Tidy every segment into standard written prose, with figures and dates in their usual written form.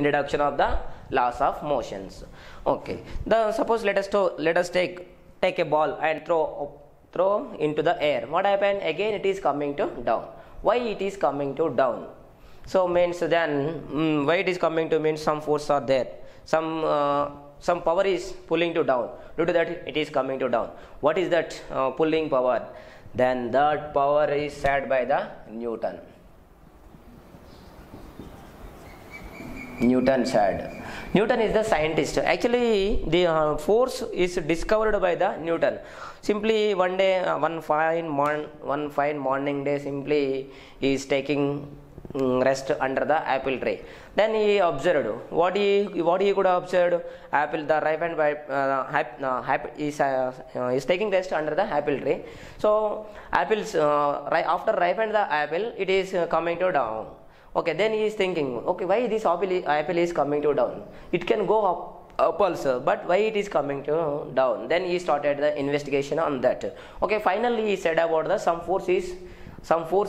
introduction of the laws of motions. Okay, then suppose let us take a ball and throw into the air. What happened? Again it is coming to down. Why it is coming to down? So means then why it is coming to means some force are there, some power is pulling to down. Due to that it is coming to down. What is that pulling power? Then that power is said by the Newton said. Newton is the scientist. Actually the force is discovered by the Newton. Simply one day, one fine morning day, simply he is taking rest under the apple tree. Then he observed. What he could have observed? Apple, the ripe and is taking rest under the apple tree. So apples after ripened the apple, it is coming to down. Okay, then he is thinking, okay, why this apple is coming to down? It can go up also, but why it is coming to down? Then he started the investigation on that. Okay, finally he said about the some force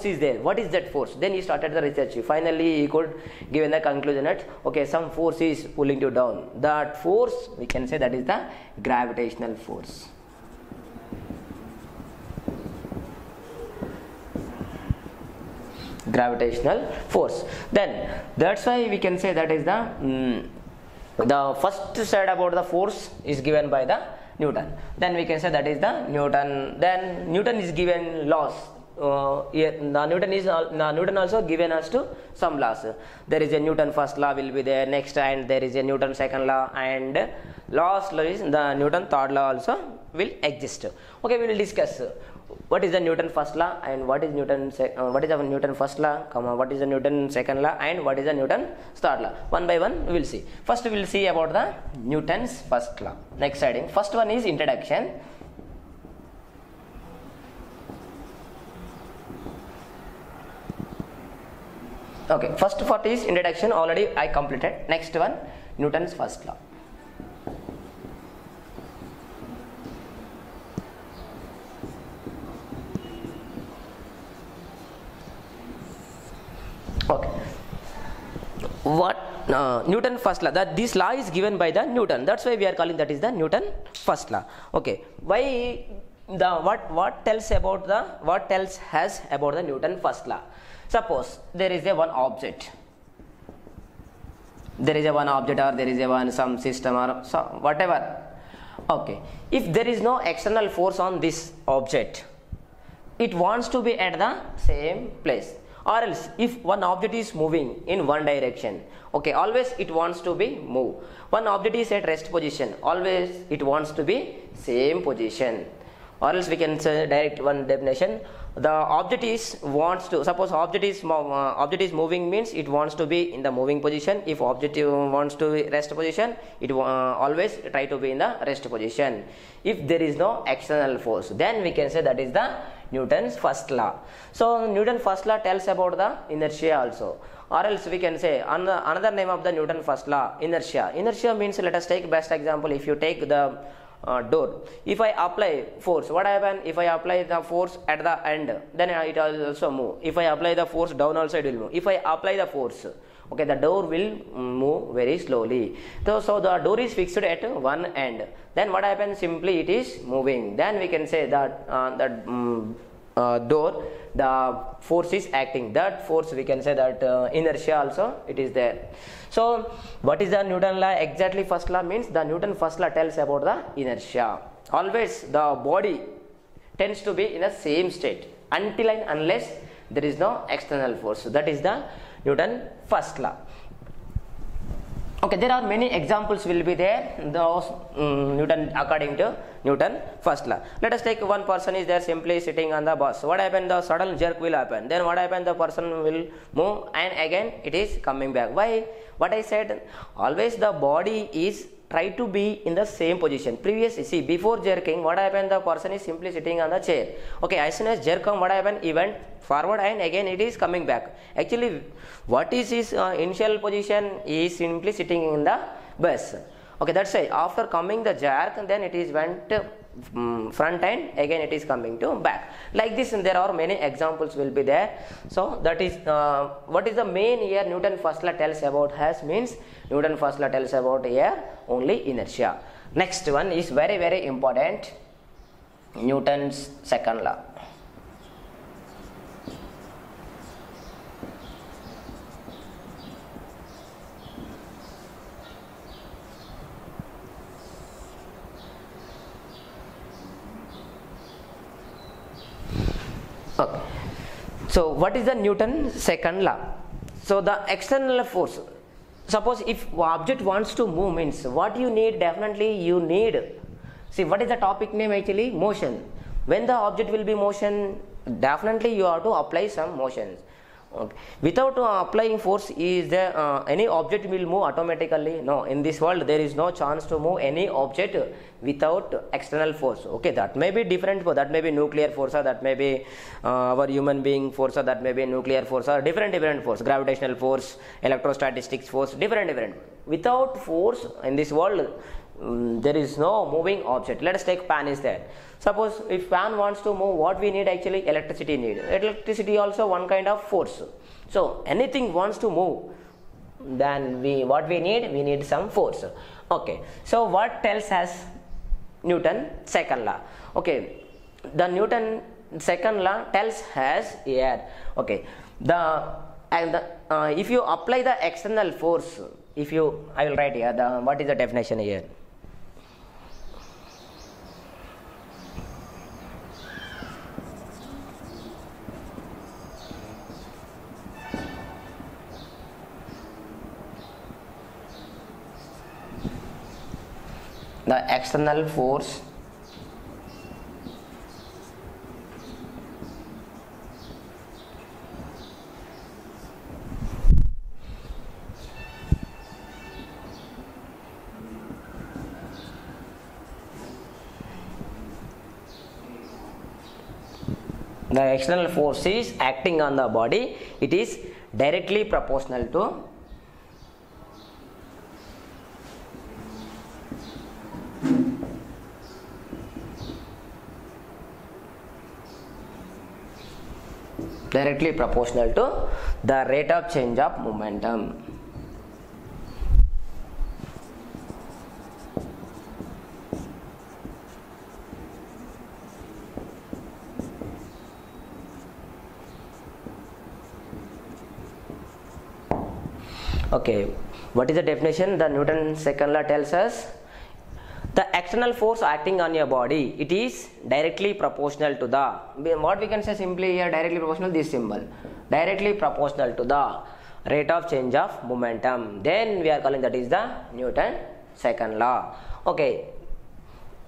is there. What is that force? Then he started the research. Finally he could give the conclusion that okay, some force is pulling you down. That force we can say that is the gravitational force. Gravitational force. Then that's why we can say that is the first side about the force is given by the Newton. Then we can say that is the Newton. Then Newton is given laws. Newton also given us to some laws. There is a Newton first law will be there next, and there is a Newton second law, and last law is the Newton third law also will exist. Okay, we will discuss what is the Newton first law and what is the Newton first law, what is the Newton second law, and what is the Newton third law. One by one we will see. First we will see about the Newton's first law. Next heading. First one is introduction. Okay, first part is introduction, already I completed. Next one, Newton's first law. Okay, what Newton first law, that this law is given by the Newton. That's why we are calling that is the Newton first law. Okay, why the what tells us about the Newton first law? Suppose there is a one object. There is a one object, or there is a one some system or some whatever. Okay, if there is no external force on this object, it wants to be at the same place. Or else if one object is moving in one direction, okay, always it wants to be move. One object is at rest position, always it wants to be same position. Or else we can say direct one definition, the object is wants to, suppose object is moving means it wants to be in the moving position. If object wants to be rest position, it always try to be in the rest position. If there is no external force, then we can say that is the Newton's first law. So Newton's first law tells about the inertia also. Or else we can say another name of the Newton's first law, inertia. Inertia means, let us take best example, if you take the door. If I apply force, what happen? If I apply the force at the end, then it also move. If I apply the force down also, it will move. If I apply the force, okay, the door will move very slowly. So the door is fixed at one end. Then what happens? Simply it is moving. Then we can say that door, the force is acting. That force we can say that inertia also it is there. So what is the Newton law exactly? First law means the Newton first law tells about the inertia. Always the body tends to be in the same state until and unless there is no external force. So that is the Newton first law. Okay, there are many examples will be there, those Newton according to Newton first law. Let us take one person is there simply sitting on the bus. What happened? The sudden jerk will happen. Then what happened? The person will move and again it is coming back. Why? What I said, always the body is try to be in the same position. Previously, see, before jerking, what happened? The person is simply sitting on the chair. Okay, as soon as jerk comes, what happened? He went forward and again it is coming back. Actually, what is his initial position? He is simply sitting in the bus. Okay, that's why after coming the jerk, then it is went front and again it is coming to back, like this. And there are many examples will be there. So that is what is the main here Newton first law tells about has means Newton first law tells about here only inertia. Next one is very, very important, Newton's second law. Okay. So what is the Newton's second law? So the external force, suppose if object wants to move means what you need, definitely you need, see what is the topic name actually, motion. When the object will be motion, definitely you have to apply some motions. Okay. Without applying force, is there any object will move automatically? No, in this world there is no chance to move any object without external force. Okay, that may be different, that may be nuclear force, or that may be our human being force, or that may be nuclear force, or different force, gravitational force, electrostatistics force, different. Without force in this world, there is no moving object. Let us take pan is there. Suppose if pan wants to move, what we need actually, electricity need. Electricity also one kind of force. So anything wants to move, then we need some force. Okay. So what tells us Newton's second law? Okay. The Newton's second law tells us here. Okay. If you apply the external force, I will write here what is the definition here. The external force is acting on the body, it is directly proportional to the rate of change of momentum. Okay, what is the definition? The Newton's second law tells us the external force acting on your body, it is directly proportional to the, what we can say simply here, directly proportional, this symbol, directly proportional to the rate of change of momentum. Then we are calling that is the Newton's second law. Okay,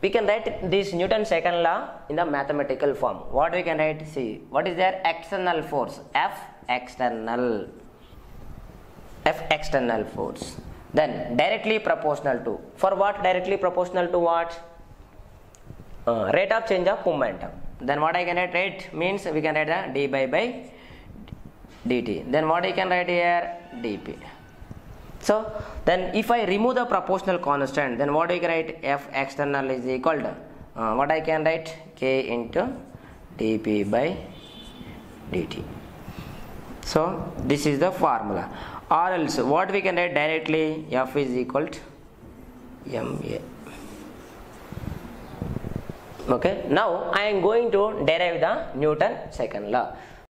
we can write this Newton's second law in the mathematical form. What we can write? See, what is their external force? F external force, then directly proportional to, for what? Directly proportional to what? Rate of change of momentum. Then what I can write? Rate means we can write the d by dt. Then what I can write here? dp. So then if I remove the proportional constant, then what I can write? F external is equal to what I can write? K into dp by dt. So this is the formula. Or else what we can write directly, F is equal to ma. Okay, now I am going to derive the Newton's second law.